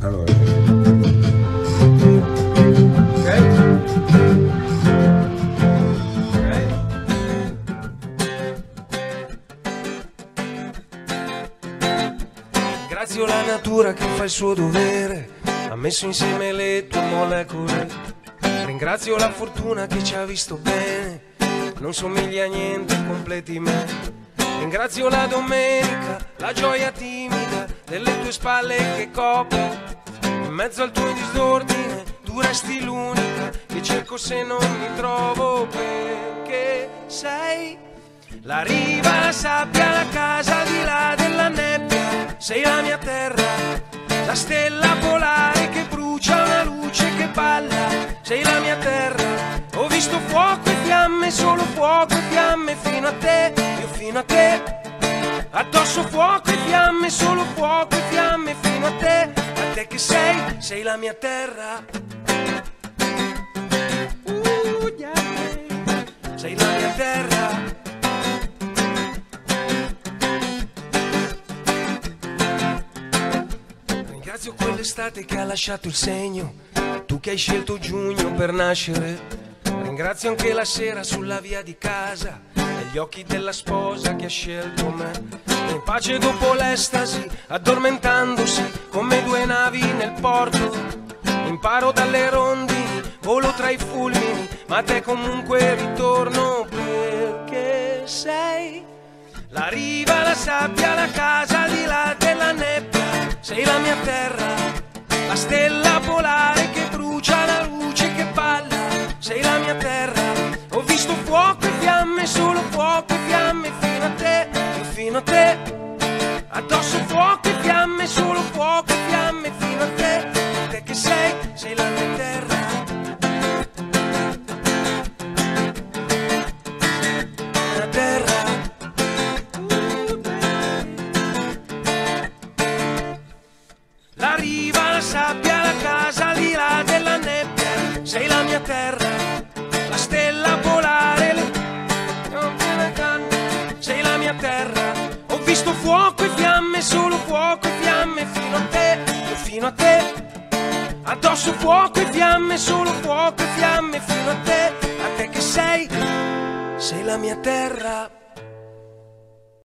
Allora. Ok. Grazie alla natura che fa il suo dovere, ha messo insieme le tue molecole. Ringrazio la fortuna che ci ha visto bene, non somiglia a niente, completi me. Ringrazio la domenica, la gioia timida delle tue spalle che copre. In mezzo al tuo disordine tu resti l'unica che cerco se non mi trovo, perché sei la riva, la sabbia, la casa di là della nebbia. Sei la mia terra, la stella polare che brucia, una luce che balla. Sei la mia terra, ho visto fuoco e fiamme, solo fuoco e fiamme, fino a te, io fino a te. Addosso fuoco e fiamme, solo fuoco e fiamme, fino a te che sei, sei la mia terra. Yeah. Sei la mia terra. Ringrazio quell'estate che ha lasciato il segno, tu che hai scelto giugno per nascere. Ringrazio anche la sera sulla via di casa e gli occhi della sposa che ha scelto me. In pace dopo l'estasi, addormentandosi come due navi nel porto. Imparo dalle rondini, volo tra i fulmini, ma a te comunque ritorno, perché sei la riva, la sabbia, la casa di là della nebbia. Sei la mia terra, la stella polare che brucia, la luce che balla. Sei la mia terra, ho visto fuoco e fiamme, solo fuoco e fiamme, fino a te, io fino a te. Addosso fuoco e fiamme, solo fuoco e fiamme, fino a te che sei, sei la mia terra. La riva, la sabbia, la casa di là della nebbia. Sei la mia terra, la stella polare. Sei la mia terra, ho visto fuoco e fiamme, solo fuoco e fiamme, fino a te, io fino a te. Addosso fuoco e fiamme, solo fuoco e fiamme, fino a te che sei, sei la mia terra.